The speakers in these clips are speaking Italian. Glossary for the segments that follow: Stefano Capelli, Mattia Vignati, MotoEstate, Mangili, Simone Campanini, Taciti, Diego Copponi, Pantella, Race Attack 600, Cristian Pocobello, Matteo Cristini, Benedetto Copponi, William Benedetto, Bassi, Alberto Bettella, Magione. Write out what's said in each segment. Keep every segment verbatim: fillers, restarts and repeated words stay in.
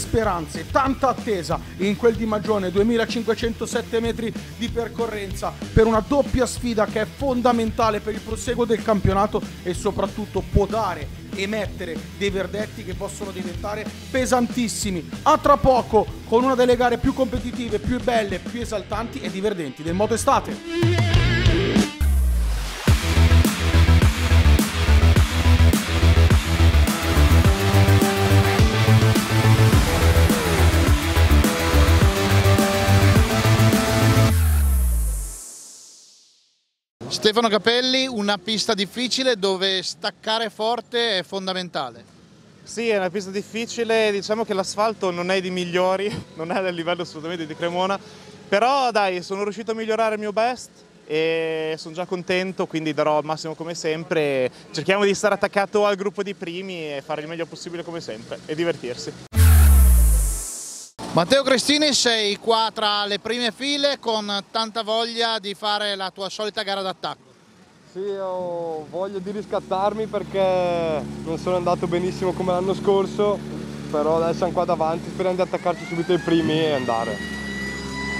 speranze, tanta attesa in quel di Magione, duemilacinquecentosette metri di percorrenza per una doppia sfida che è fondamentale per il proseguo del campionato e soprattutto può dare e mettere dei verdetti che possono diventare pesantissimi. A tra poco con una delle gare più competitive, più belle, più esaltanti e divertenti del MotoEstate. Stefano Capelli, una pista difficile dove staccare forte è fondamentale. Sì, è una pista difficile, diciamo che l'asfalto non è dei migliori, non è del livello assolutamente di Cremona, però dai, sono riuscito a migliorare il mio best e sono già contento, quindi darò il massimo come sempre. Cerchiamo di stare attaccato al gruppo di primi e fare il meglio possibile come sempre e divertirsi. Matteo Cristini, sei qua tra le prime file con tanta voglia di fare la tua solita gara d'attacco. Sì, ho voglia di riscattarmi perché non sono andato benissimo come l'anno scorso, però adesso siamo qua davanti, speriamo di attaccarci subito ai primi e andare.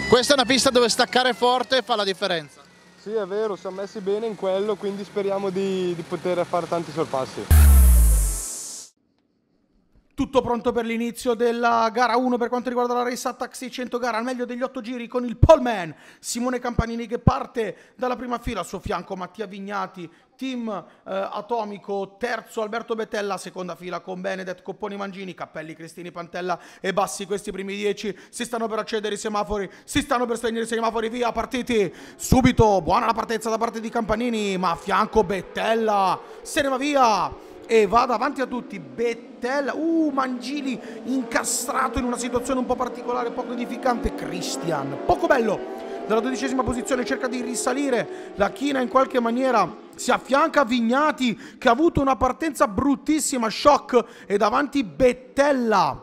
Questa è una pista dove staccare forte fa la differenza. Sì, è vero, siamo messi bene in quello, quindi speriamo di, di poter fare tanti sorpassi. Tutto pronto per l'inizio della gara uno per quanto riguarda la Race Attack seicento gara, al meglio degli otto giri con il poleman Simone Campanini che parte dalla prima fila, al suo fianco Mattia Vignati, team eh, atomico, terzo Alberto Bettella, seconda fila con Benedetto Copponi, Mangili, Capelli, Cristini, Pantella e Bassi. Questi primi dieci si stanno per accedere i semafori, si stanno per spegnere i semafori, via, partiti subito, buona la partenza da parte di Campanini, ma a fianco Bettella, se ne va via! E va davanti a tutti Bettella, uh, Mangili incastrato in una situazione un po' particolare, poco edificante. Cristian Pocobello dalla dodicesima posizione cerca di risalire la china in qualche maniera, si affianca Vignati che ha avuto una partenza bruttissima, shock, e davanti Bettella,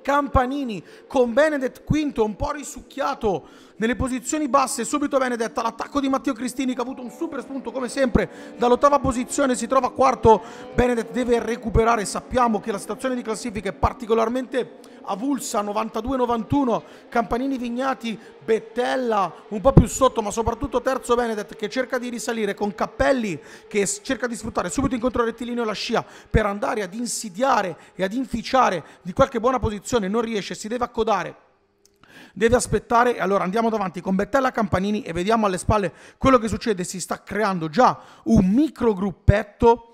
Campanini con Benedetto quinto, un po' risucchiato nelle posizioni basse. Subito Benedetto all'attacco di Matteo Cristini che ha avuto un super spunto come sempre dall'ottava posizione, si trova quarto. Benedetto deve recuperare, sappiamo che la situazione di classifica è particolarmente avulsa, novantadue novantuno Campanini, Vignati, Bettella un po' più sotto, ma soprattutto terzo Benedetto che cerca di risalire con Capelli che cerca di sfruttare subito incontro rettilineo la scia per andare ad insidiare e ad inficiare di qualche buona posizione, non riesce, si deve accodare, deve aspettare. E allora andiamo davanti con Bettella, Campanini e vediamo alle spalle quello che succede. Si sta creando già un micro gruppetto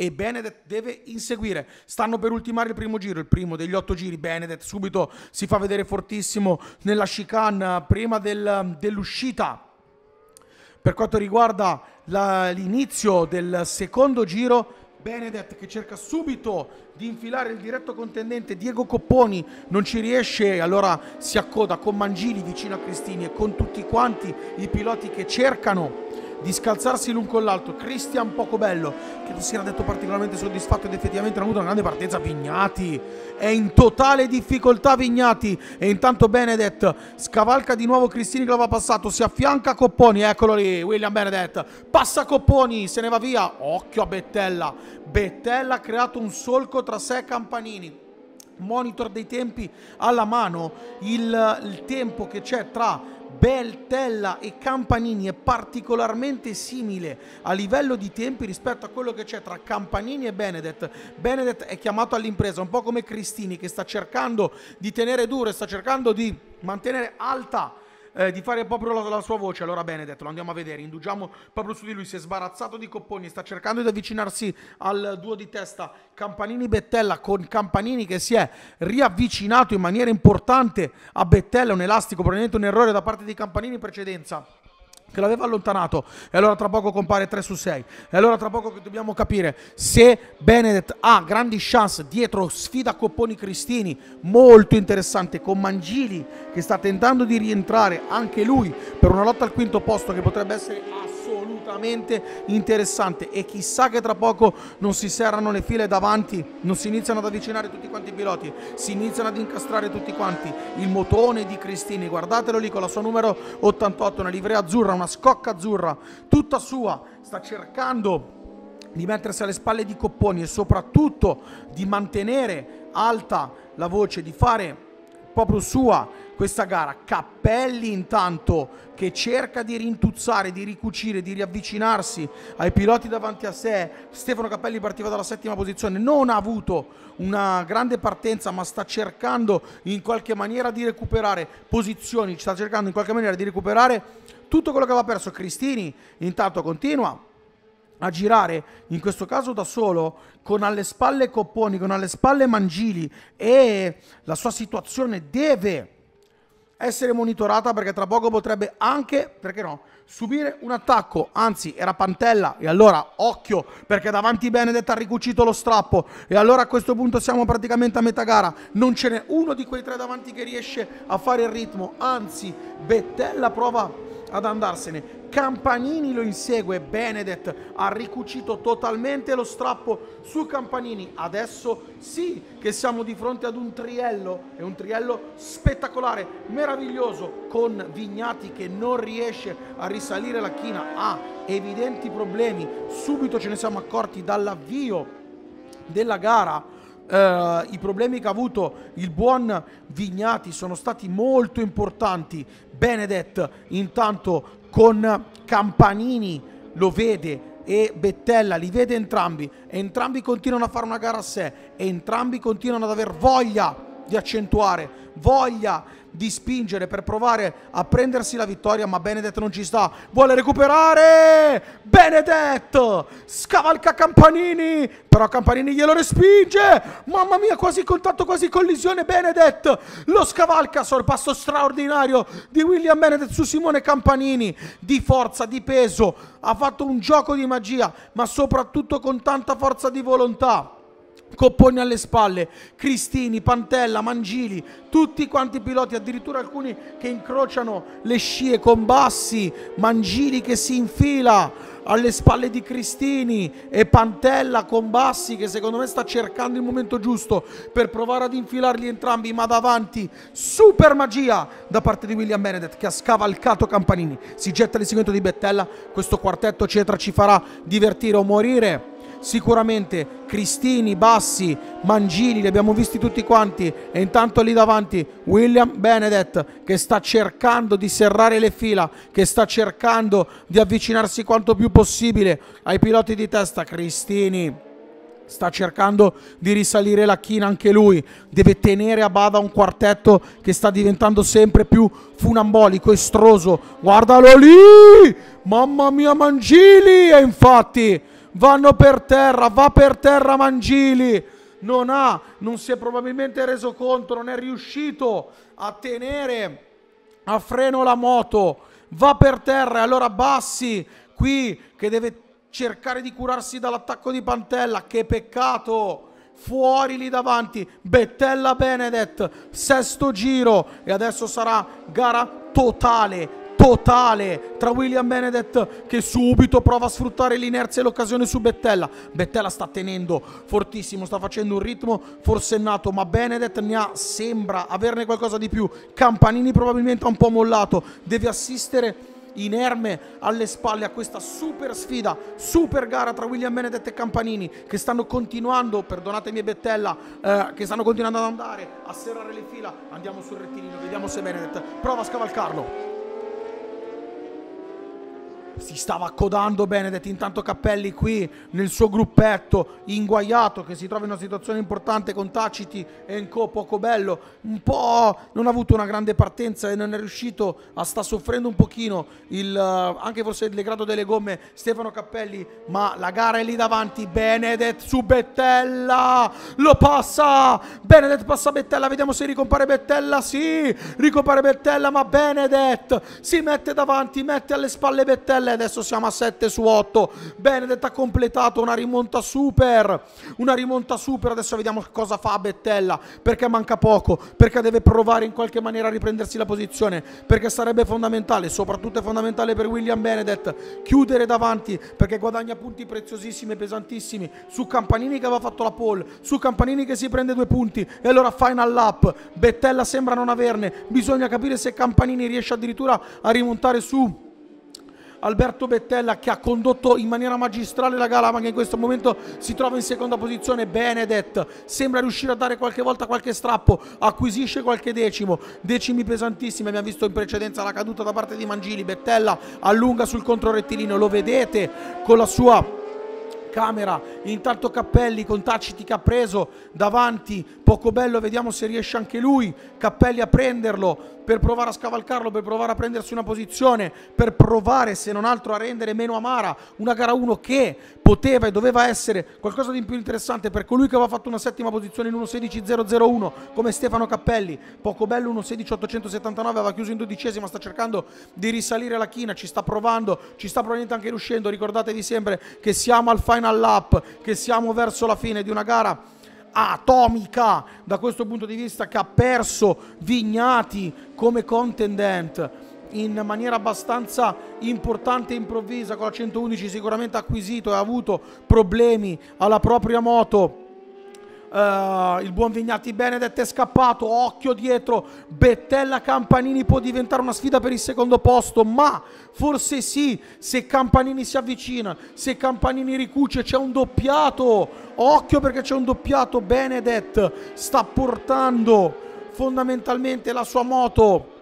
e Benedetto deve inseguire, stanno per ultimare il primo giro, il primo degli otto giri. Benedetto subito si fa vedere fortissimo nella chicane prima del, dell'uscita per quanto riguarda l'inizio del secondo giro. Benedetto che cerca subito di infilare il diretto contendente Diego Copponi, non ci riesce, allora si accoda con Mangili vicino a Cristini e con tutti quanti i piloti che cercano di scalzarsi l'un con l'altro. Cristian Pocobello che non si era detto particolarmente soddisfatto ed effettivamente ha avuto una grande partenza. Vignati è in totale difficoltà, Vignati, e intanto Benedetto scavalca di nuovo Cristini che lo va passato, si affianca Copponi, eccolo lì William Benedetto, passa Copponi, se ne va via, occhio a Bettella. Bettella ha creato un solco tra sé e Campanini, monitor dei tempi alla mano, il, il tempo che c'è tra Bettella e Campanini è particolarmente simile a livello di tempi rispetto a quello che c'è tra Campanini e Benedetto. Benedetto è chiamato all'impresa, un po' come Cristini che sta cercando di tenere duro, sta cercando di mantenere alta, eh, di fare proprio la, la sua voce. Allora Benedetto, lo andiamo a vedere, indugiamo proprio su di lui, si è sbarazzato di Copponi, sta cercando di avvicinarsi al duo di testa Campanini-Bettella, con Campanini che si è riavvicinato in maniera importante a Bettella, un elastico, probabilmente un errore da parte di Campanini in precedenza che l'aveva allontanato. E allora tra poco compare tre su sei e allora tra poco dobbiamo capire se Benedetto ha grandi chance dietro, sfida Copponi Cristini molto interessante, con Mangili che sta tentando di rientrare anche lui per una lotta al quinto posto che potrebbe essere assolutamente interessante. E chissà che tra poco non si serrano le file davanti, non si iniziano ad avvicinare tutti quanti i piloti, si iniziano ad incastrare tutti quanti. Il motone di Cristini, guardatelo lì con la sua numero ottantotto, una livrea azzurra, una scocca azzurra tutta sua, sta cercando di mettersi alle spalle di Copponi e soprattutto di mantenere alta la voce di fare proprio sua questa gara. Capelli intanto che cerca di rintuzzare, di ricucire, di riavvicinarsi ai piloti davanti a sé. Stefano Capelli partiva dalla settima posizione, non ha avuto una grande partenza, ma sta cercando in qualche maniera di recuperare posizioni, sta cercando in qualche maniera di recuperare tutto quello che aveva perso. Cristini intanto continua a girare, in questo caso da solo, con alle spalle Copponi, con alle spalle Mangili, e la sua situazione deve essere monitorata perché tra poco potrebbe anche, perché no, subire un attacco. Anzi, era Pantella, e allora occhio, perché davanti Benedetto ha ricucito lo strappo, e allora a questo punto siamo praticamente a metà gara, non ce n'è uno di quei tre davanti che riesce a fare il ritmo, anzi Bettella prova ad andarsene, Campanini lo insegue, Benedetto ha ricucito totalmente lo strappo su Campanini. Adesso sì che siamo di fronte ad un triello, è un triello spettacolare, meraviglioso, con Vignati che non riesce a risalire la china, ha evidenti problemi, subito ce ne siamo accorti dall'avvio della gara. Uh, i problemi che ha avuto il buon Vignati sono stati molto importanti. Benedetto intanto con Campanini lo vede e Bettella li vede entrambi, entrambi continuano a fare una gara a sé, entrambi continuano ad aver voglia di accentuare, voglia di spingere per provare a prendersi la vittoria, ma Benedetto non ci sta, vuole recuperare. Benedetto scavalca Campanini, però Campanini glielo respinge, mamma mia, quasi contatto, quasi collisione. Benedetto lo scavalca, sorpasso straordinario di William Benedetto su Simone Campanini, di forza, di peso, ha fatto un gioco di magia, ma soprattutto con tanta forza di volontà. Copponi alle spalle, Cristini, Pantella, Mangili, tutti quanti piloti, addirittura alcuni che incrociano le scie con Bassi. Mangili che si infila alle spalle di Cristini e Pantella con Bassi che secondo me sta cercando il momento giusto per provare ad infilarli entrambi, ma davanti super magia da parte di William Benedetto che ha scavalcato Campanini, si getta l'inseguimento di Bettella. Questo quartetto cetra ci farà divertire o morire sicuramente. Cristini, Bassi, Mangili, li abbiamo visti tutti quanti, e intanto lì davanti William Benedetto che sta cercando di serrare le fila, che sta cercando di avvicinarsi quanto più possibile ai piloti di testa. Cristini sta cercando di risalire la china anche lui, deve tenere a bada un quartetto che sta diventando sempre più funambolico, estroso, guardalo lì, mamma mia Mangili, e infatti vanno per terra, va per terra Mangili, non ha, non si è probabilmente reso conto, non è riuscito a tenere a freno la moto, va per terra, e allora Bassi qui che deve cercare di curarsi dall'attacco di Pantella, che peccato, fuori lì davanti Bettella Benedetto, sesto giro, e adesso sarà gara totale totale tra William Benedetto che subito prova a sfruttare l'inerzia e l'occasione su Bettella. Bettella sta tenendo fortissimo, sta facendo un ritmo forsennato, ma Benedetto ne ha, sembra averne qualcosa di più. Campanini probabilmente ha un po' mollato, deve assistere inerme alle spalle a questa super sfida, super gara tra William Benedetto e Campanini che stanno continuando, perdonatemi Bettella, eh, che stanno continuando ad andare a serrare le fila. Andiamo sul rettilineo, vediamo se Benedetto prova a scavalcarlo. Si stava accodando Benedetto, intanto Capelli qui nel suo gruppetto inguaiato che si trova in una situazione importante con Taciti e Pocobello, un po' non ha avuto una grande partenza e non è riuscito, a sta soffrendo un pochino il, anche forse il degrado delle gomme Stefano Capelli, ma la gara è lì davanti. Benedetto su Bettella, lo passa, Benedetto passa Bettella, vediamo se ricompare Bettella, sì, ricompare Bettella, ma Benedetto si mette davanti, mette alle spalle Bettella. Adesso siamo a sette su otto. Benedetto ha completato una rimonta super, una rimonta super. Adesso vediamo cosa fa Bettella, perché manca poco, perché deve provare in qualche maniera a riprendersi la posizione, perché sarebbe fondamentale, soprattutto è fondamentale per William Benedetto chiudere davanti, perché guadagna punti preziosissimi e pesantissimi su Campanini che aveva fatto la pole, su Campanini che si prende due punti, e allora final lap Bettella sembra non averne, bisogna capire se Campanini riesce addirittura a rimontare su Alberto Bettella, che ha condotto in maniera magistrale la gara, ma che in questo momento si trova in seconda posizione. Benedetto sembra riuscire a dare qualche volta qualche strappo, acquisisce qualche decimo, decimi pesantissimi. Abbiamo visto in precedenza la caduta da parte di Mangili. Bettella allunga sul controrettilineo, lo vedete con la sua camera. Intanto Capelli con Taciti che ha preso davanti Pocobello, vediamo se riesce anche lui, Capelli, a prenderlo per provare a scavalcarlo, per provare a prendersi una posizione, per provare se non altro a rendere meno amara una gara uno che poteva e doveva essere qualcosa di più interessante per colui che aveva fatto una settima posizione in uno sedici zero zero uno come Stefano Capelli. Pocobello uno sedici ottocentosettantanove aveva chiuso in dodicesima, sta cercando di risalire la china, ci sta provando, ci sta probabilmente anche riuscendo. Ricordatevi sempre che siamo al final lap, che siamo verso la fine di una gara atomica da questo punto di vista, che ha perso Vignati come contendent in maniera abbastanza importante e improvvisa con la centoundici. Sicuramente ha acquisito e ha avuto problemi alla propria moto. Uh, il buon Vignati. Benedetto è scappato, occhio dietro. Bettella Campanini può diventare una sfida per il secondo posto, ma forse sì, se Campanini si avvicina, se Campanini ricuce. C'è un doppiato, occhio perché c'è un doppiato. Benedetto sta portando fondamentalmente la sua moto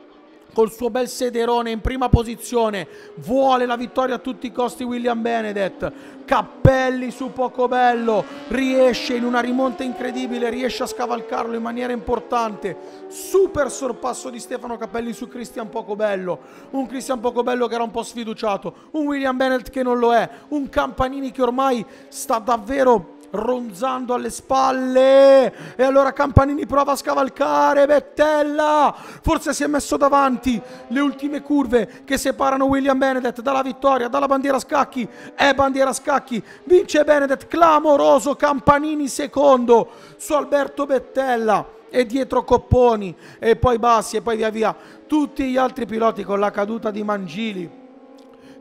col suo bel sederone in prima posizione, vuole la vittoria a tutti i costi William Benedetto. Capelli su Pocobello, riesce in una rimonta incredibile, riesce a scavalcarlo in maniera importante. Super sorpasso di Stefano Capelli su Cristian Pocobello, un Cristian Pocobello che era un po' sfiduciato, un William Benedetto che non lo è, un Campanini che ormai sta davvero ronzando alle spalle. E allora Campanini prova a scavalcare Bettella, forse si è messo davanti. Le ultime curve che separano William Benedetto dalla vittoria, dalla bandiera a scacchi. È bandiera a scacchi, vince Benedetto, clamoroso. Campanini secondo su Alberto Bettella e dietro Copponi e poi Bassi e poi via via tutti gli altri piloti, con la caduta di Mangili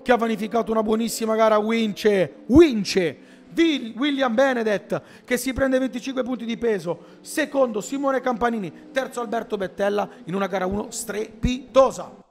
che ha vanificato una buonissima gara. Vince Vince William Benedetto, che si prende venticinque punti di peso, secondo Simone Campanini, terzo Alberto Bettella in una gara uno strepitosa.